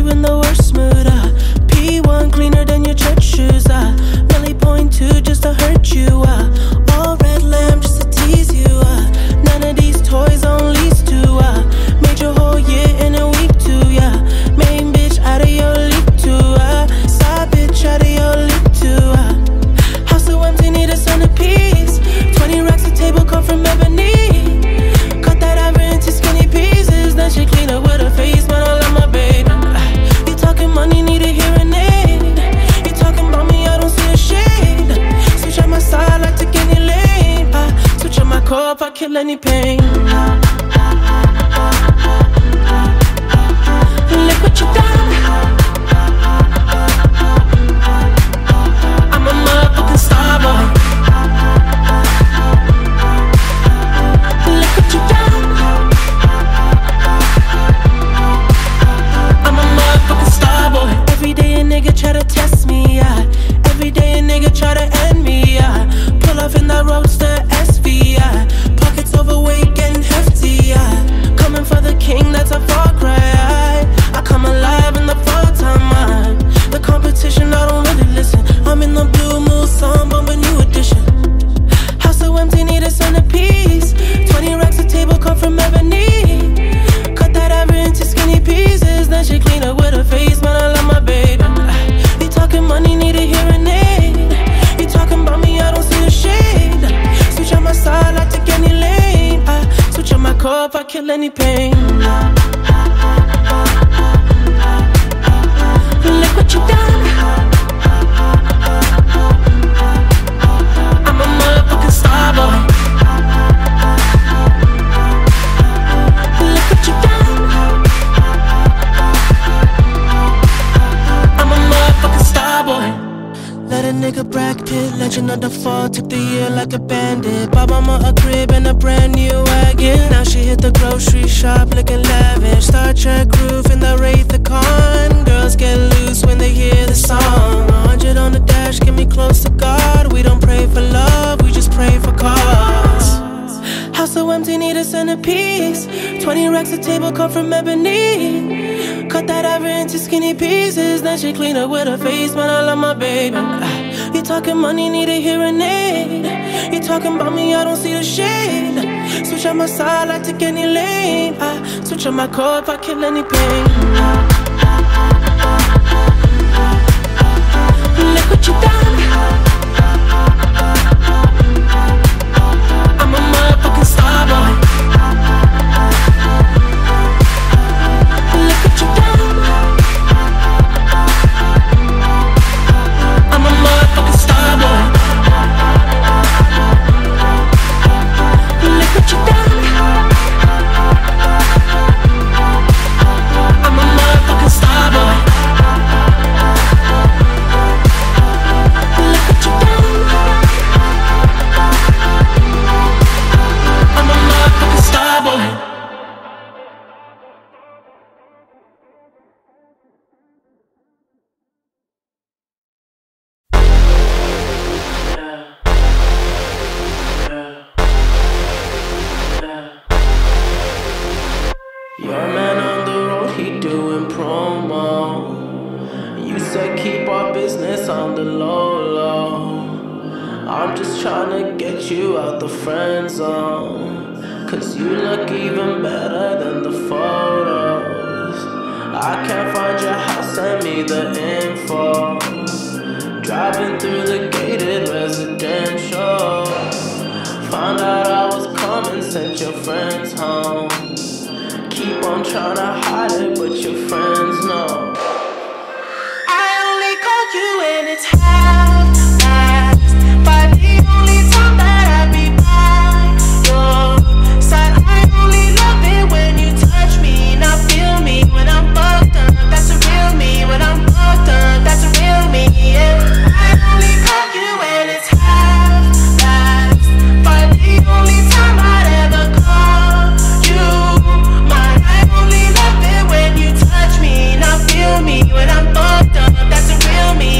you in the worst mood. P1 cleaner than your church shoes. Millie point two just to hurt you. All red lamb just to tease you. None of these toys on lease too. Made your whole year in a week too. Yeah, main bitch out of your league too. Side bitch out of your league too. House so empty, need a centerpiece. 20 racks a table come from ebony. Cut that ivory into skinny pieces. Then she clean up with her face. But I love my baby. You talking money, need a hearing aid. You talking about me, I don't see a shade. Switch on my side, like to get any lane. Switch on my core if I kill any pain. Look what you done. I'm a motherfucking star boy. Nigga try to test me, yeah. Every day a nigga try to end me, yeah. Pull off in that roadster SV, yeah. Pockets overweight, getting hefty, yeah. Coming for the king, that's a far cry. I come alive in the fall time. The competition, I don't really listen. I'm in the blue mood, song, bomb a new edition. House so empty, need a centerpiece. 20 racks a table come from ebony. Cut that ivory into skinny pieces. Then she clean up with her face, man, I love my baby. Money need a hearing aid. You talking about me, I don't see a shade. Switch on my side, I take any lane. Switch on my core if I kill any pain. Look what you done. I'm a motherfucking star boy. Let a nigga bracket, legend of the fall, took the year like a bandit. Bought mama a crib and a brand new wagon. Now she hit the grocery shop looking lavish. Star Trek roof in the Wraith the Con. Girls get loose when they hear the song. 100 on the dash, get me close to God. We don't pray for love, we just pray for cause. House so empty, need a centerpiece. 20 racks a table come from ebony. Cut that ivory into skinny pieces. Then she clean up with her face, man, I love my baby. You talking money, need a hearing aid. You talking about me, I don't see the shade. Switch on my side, I take any lane. I switch on my core if I kill any pain. Look what you done.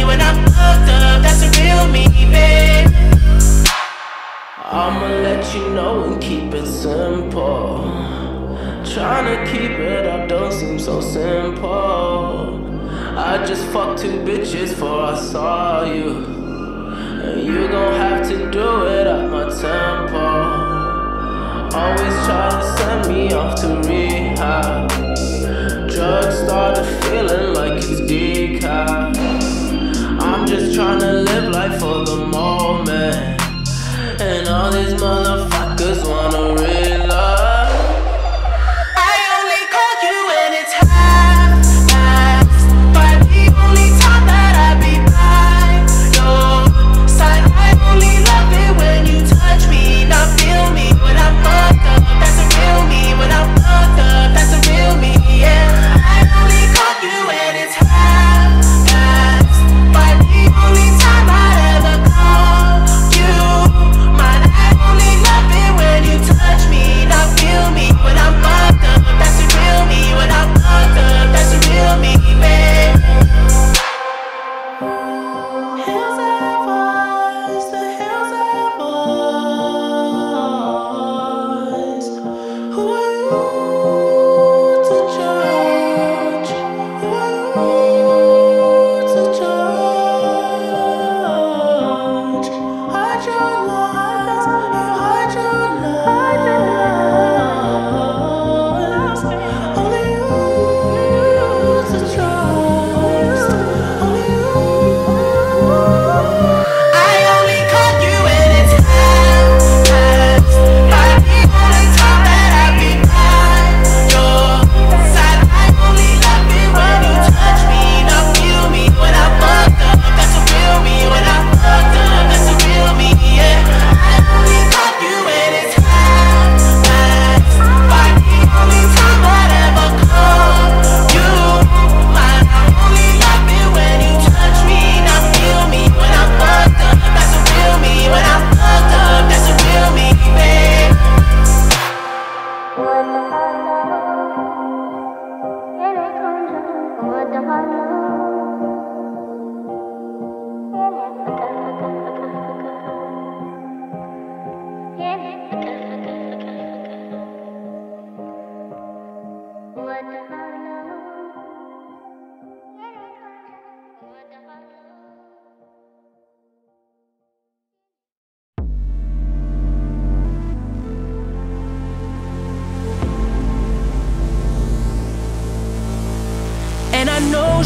When I'm fucked up, that's keep it up don't seem so simple. I just fucked two bitches before I saw you, and you gon' have to do it at my tempo. Always try to send me off to rehab. Drugs started feeling like it's decaf. I'm just tryna live life for the moment, and all these motherfuckers wanna real love.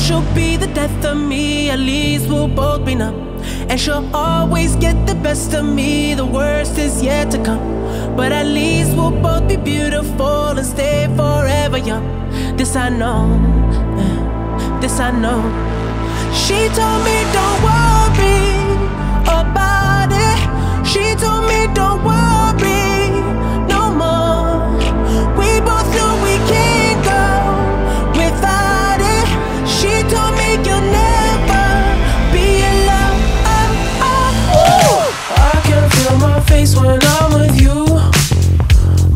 She'll be the death of me, at least we'll both be numb. And she'll always get the best of me, the worst is yet to come. But at least we'll both be beautiful and stay forever young. This I know, this I know. She told me don't worry about it. She told me don't worry no more. We both knew we can't go without. She told me you'll never be in love. I can feel my face when I'm with you,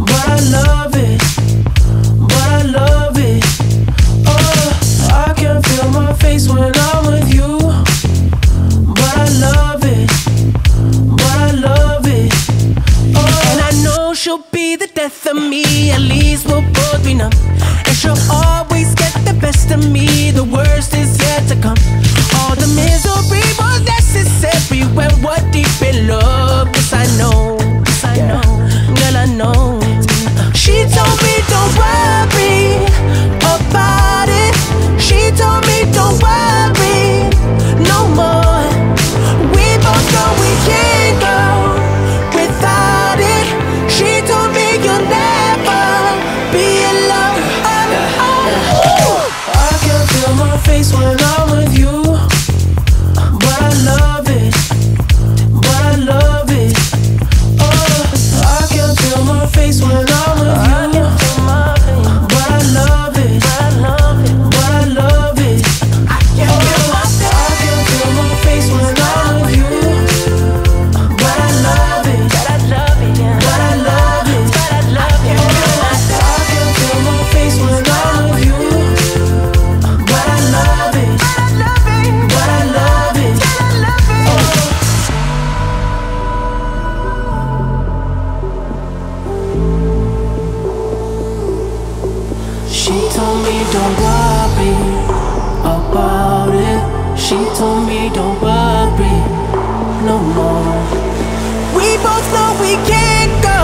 but I love it, but I love it. Oh, I can feel my face when I'm with you, but I love it, but I love it. Oh. And She told me don't worry about it. She told me don't worry no more. We both know we can't go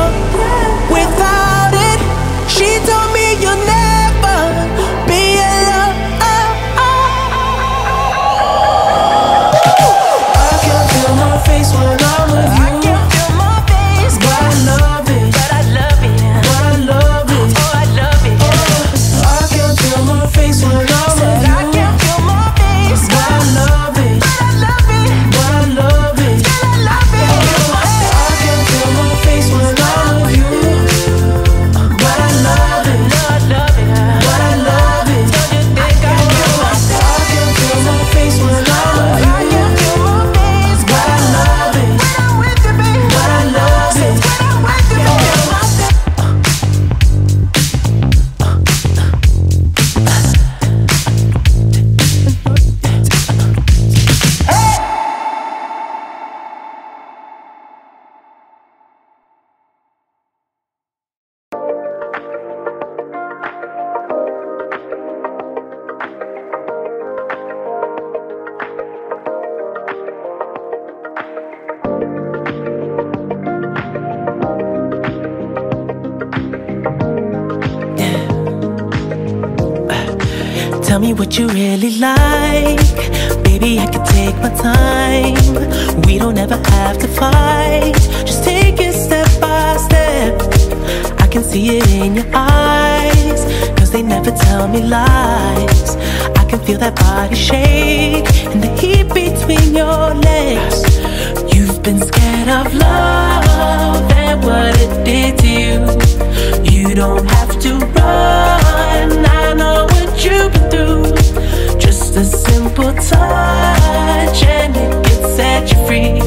without it. She told me you'll never be alone. I can feel my face when I'm with you. Tell me what you really like. Baby, I can take my time. We don't ever have to fight. Just take it step by step. I can see it in your eyes, 'cause they never tell me lies. I can feel that body shake and the heat between your legs. You've been scared of love and what it did to you. You don't have to run, I know what you've been through. Just a simple touch and it can set you free.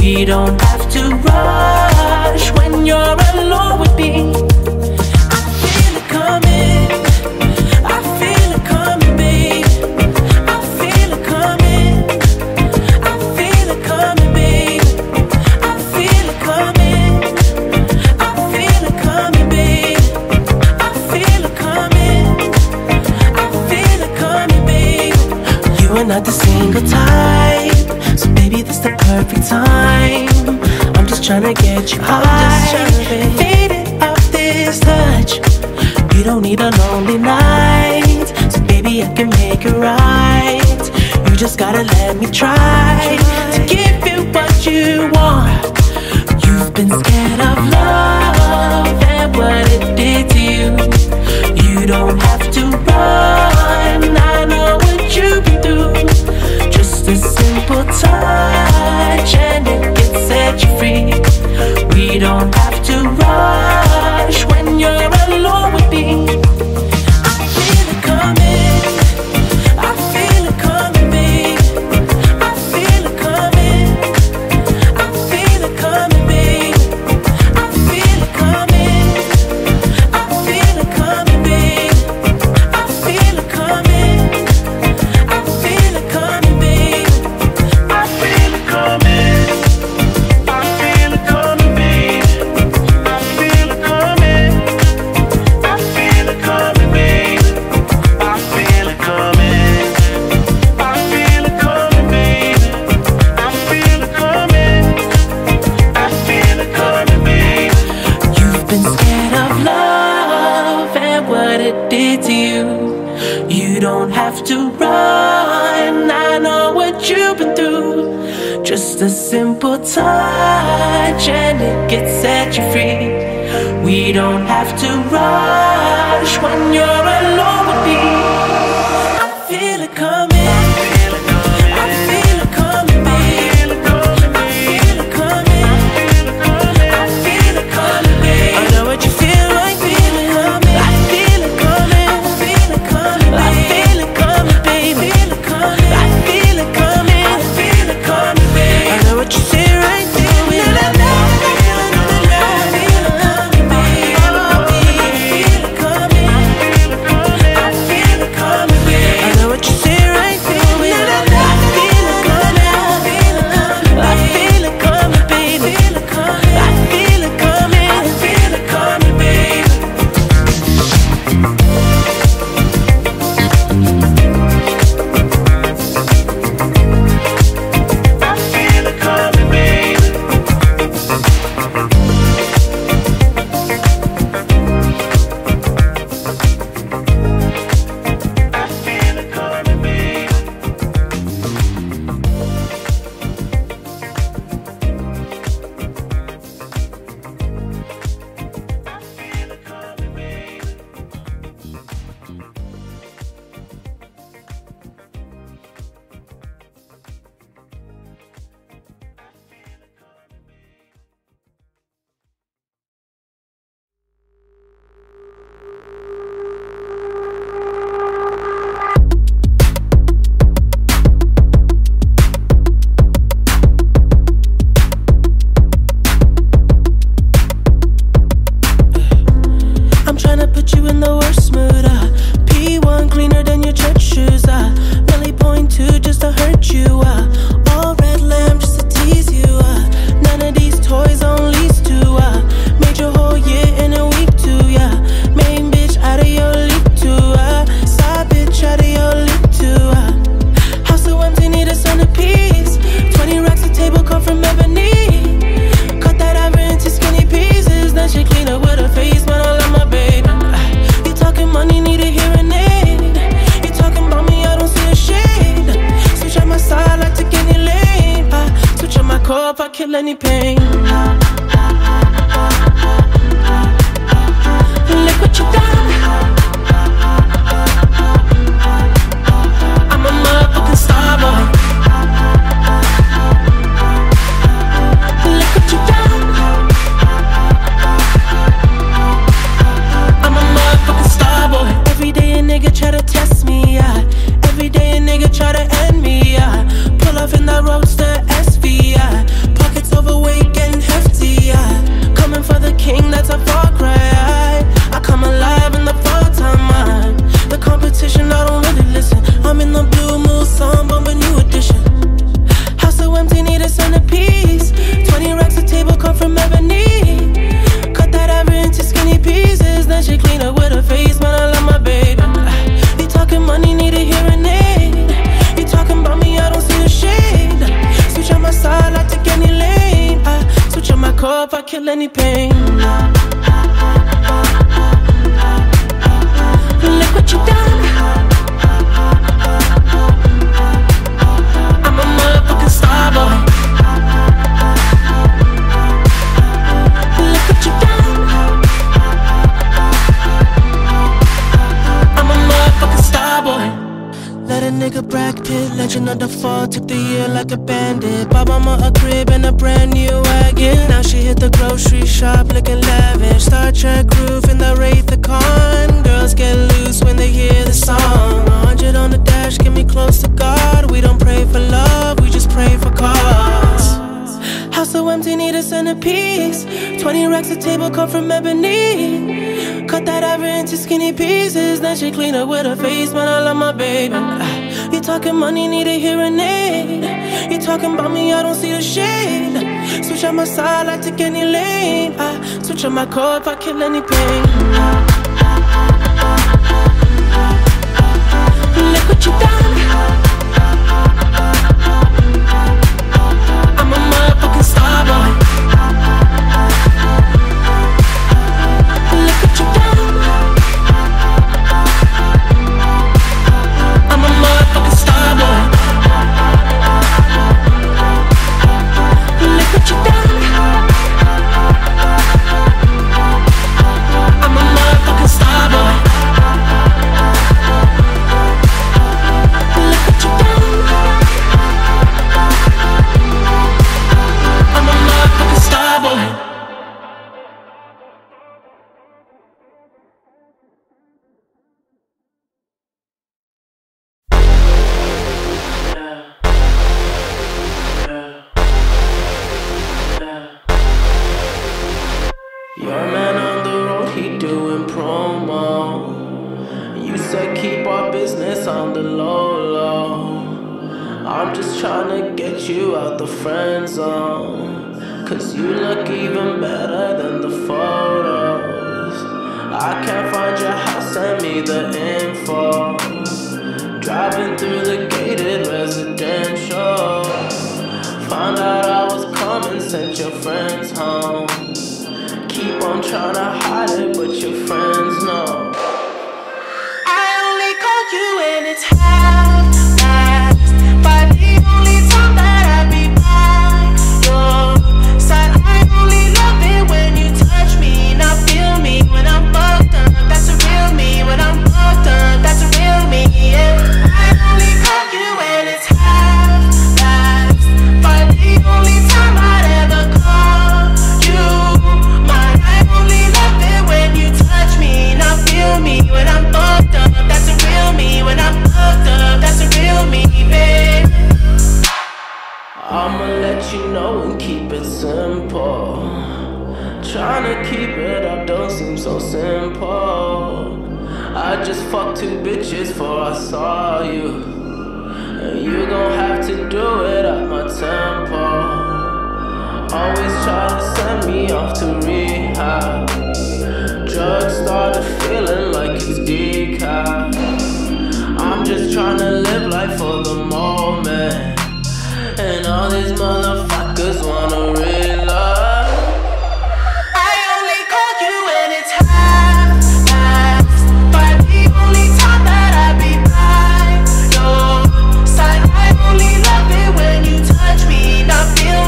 We don't have to rush when you're alone with me. I feel it coming, I feel it coming, babe. I feel it coming, I feel it coming, babe. I feel it coming, I feel it coming, babe. I feel it coming, I feel it coming, babe. You are not the single type, so baby, this is the perfect time. I'm just trying to get you high. Touch. You don't need a lonely night, so baby, I can make it right. You just gotta let me try to give you what you want. You've been scared of love and what it did to you. You don't have to run, I know what you've been through. Just a simple touch and it can set you free. We don't have to rush when you're alone with me. Just a simple touch and it can set you free. We don't have to rush when you're alone with me. I feel it coming. any pain. Look what you done. I'm a motherfucking star boy. Look what you done. I'm a motherfucking star boy. Every day a nigga try to test me, yeah. Every day a nigga try to end me, yeah. Pull off in that roadster. If I kill any pain, look what you done. I'm a motherfucking star boy. Look what you done. I'm a motherfucking star boy. Let a nigga bracket, legend of the fall. Took the year like a bandit. Bought mama a crib and a brand new wagon. Now she hit the grocery shop looking lavish. Star Trek roof in the Wraith the Con. Girls get loose when they hear the song. 100 on the dash, get me close to God. We don't pray for love, we just pray for cause. House so empty, need a centerpiece. 20 racks a table come from ebony. Cut that ever into skinny pieces. Then she clean up with her face, man, I love my baby. You talking money, need a hearing aid. You talking about me, I don't see the shade. Switch on my side, I take any lane. I switch on my core if I kill any pain. Look what you done. I'm a motherfucking star boy. Look what you done. I'm a motherfucking star boy. Look what you done. I'm a motherfucking star boy. Look what you done. I'm a motherfucking star boy. Feel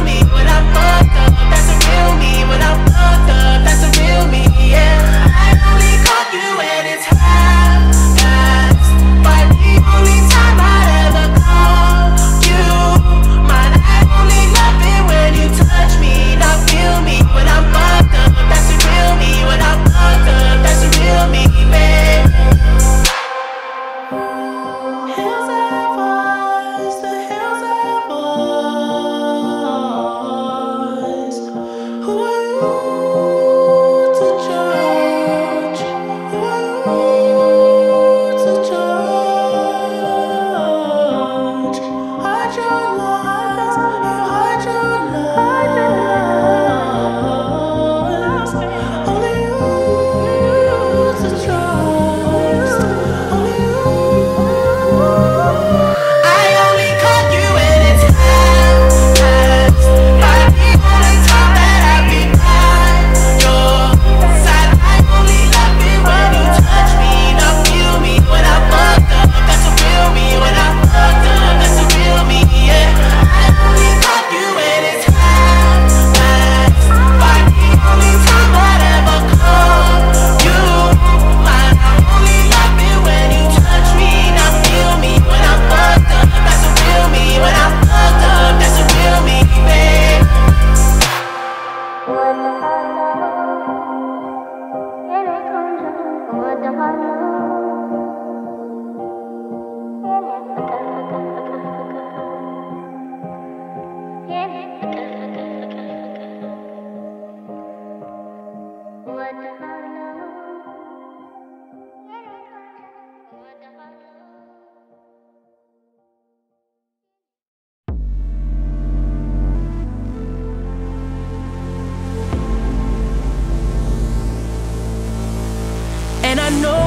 me when I'm fucked up.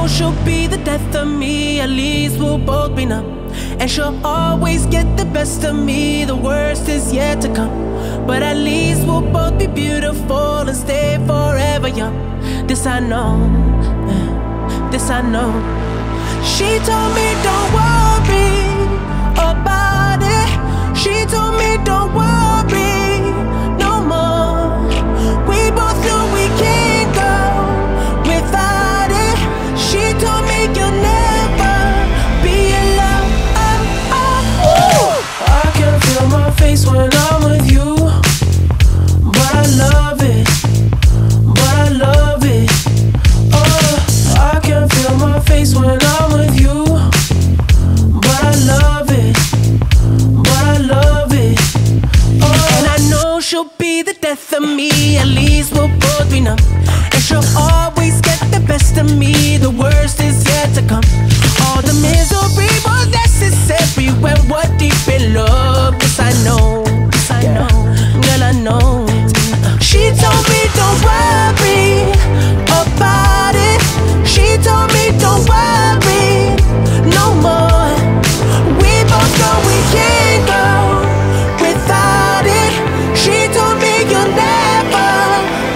she'll be the death of me, at least we'll both be numb. And she'll always get the best of me, the worst is yet to come. But at least we'll both be beautiful and stay forever young. This I know, this I know. She told me don't worry about it. She told me don't worry no more. We both knew we can't go without it. She told me you'll never be in love. I can feel my face when I'm with you, but I love it, but I love it. Oh, I can feel my face when I'm with you, but I love it, but I love it. Oh, and I know she'll be the death of me, at least we'll both be numb. And she'll always get the best of me, the worst is yet to come. All the misery was necessary when we're deep in love. This I know, this I know, girl I know. She told me don't worry about it. She told me don't worry no more. We both know we can't go without it. She told me you'll never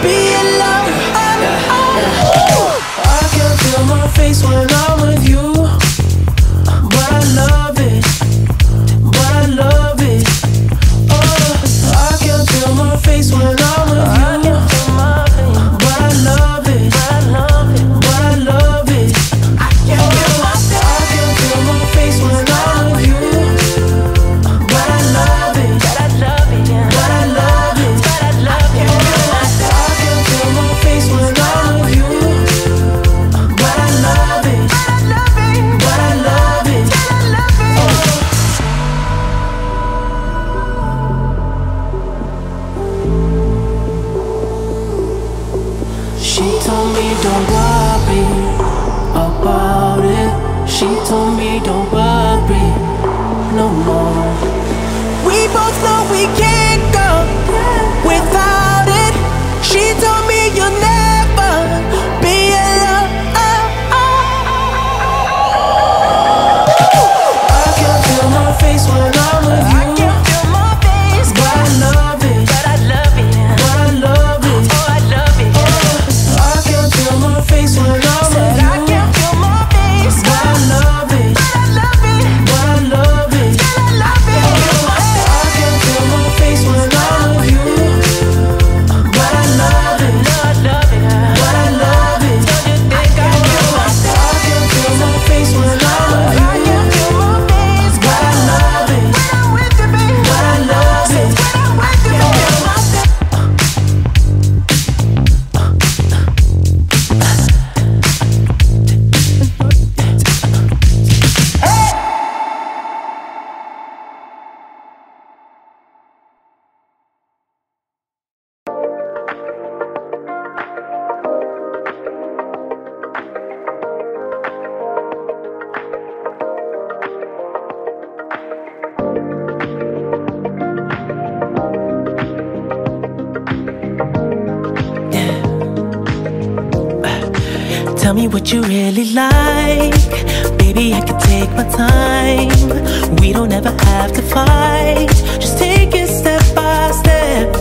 be alone. I can feel my face when I'm with you, but I love it, but I love it. Oh, I can feel my face when I'm with you, but I love it, but I love it, but I love it. I can feel my face when I'm with you, but I love it, but I love it, but I love it, but I love it. I can feel my face when I'm with you, but I love it, but I love it, but I love it. She told me don't worry about it. She told me don't worry no more. We both know we can't go without it. She told me you'll never be alone. I can feel my face when I'm with you, but I love it, but I love it. I can feel my face when I'm with you, but I love it, but I love it. I can feel my face when I'm with you, but I love it, but I love it. I can feel my face when I'm with you, but I love it, but I love it. Tell me what you really like, baby, I can take my time. We don't ever have to fight, just take it step by step.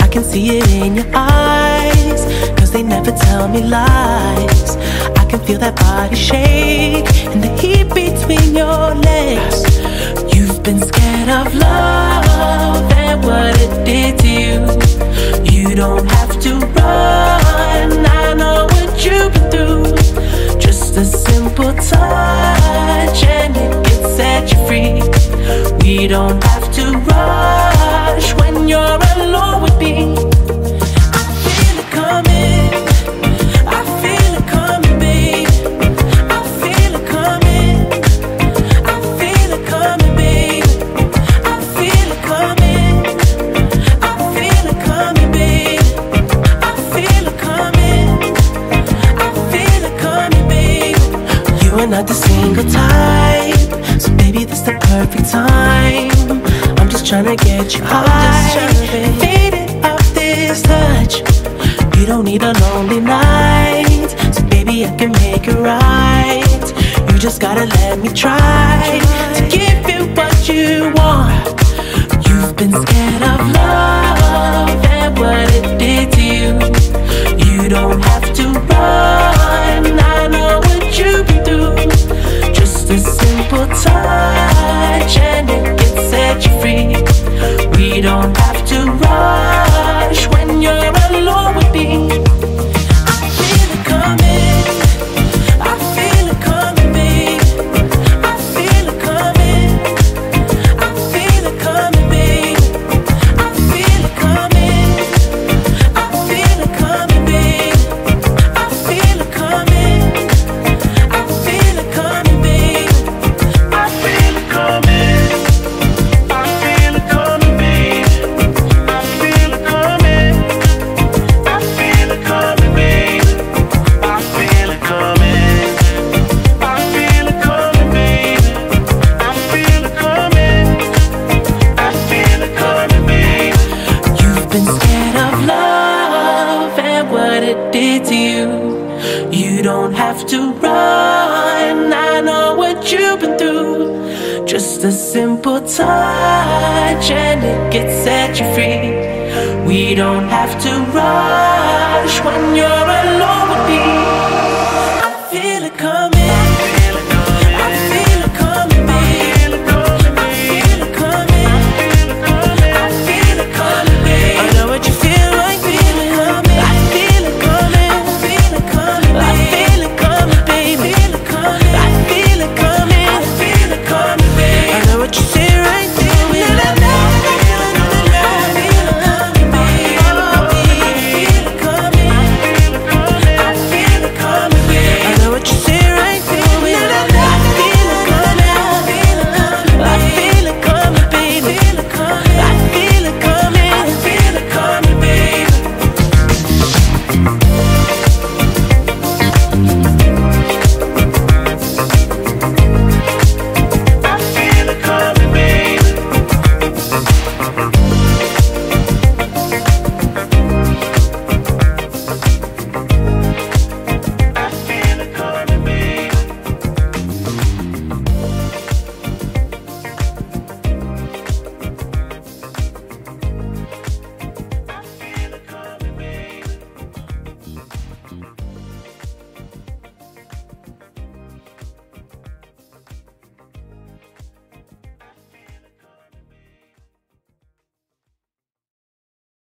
I can see it in your eyes, cause they never tell me lies. I can feel that body shake, and the heat between your legs. You've been scared of love and what it did to you. You don't have to run, I know it you've been through. Just a simple touch and it can set you free. We don't have to rush when you're alone with me. I feel it coming, I feel it coming, babe. I feel it coming, I feel it coming, babe. I feel it coming, I feel it coming, babe. I feel it coming, not the single type, so baby this the perfect time. I'm just trying to get you high, faded off this touch. You don't need a lonely night, so baby baby, I can make it right. You just gotta let me try to give you what you want. You've been scared of love and what it did to you. You don't have to run, I know what you've been through. Just a simple touch and it can set you free. We don't have to rush when you're alone with me. A simple touch and it can set you free. We don't have to rush when you're alone with me. I feel it coming.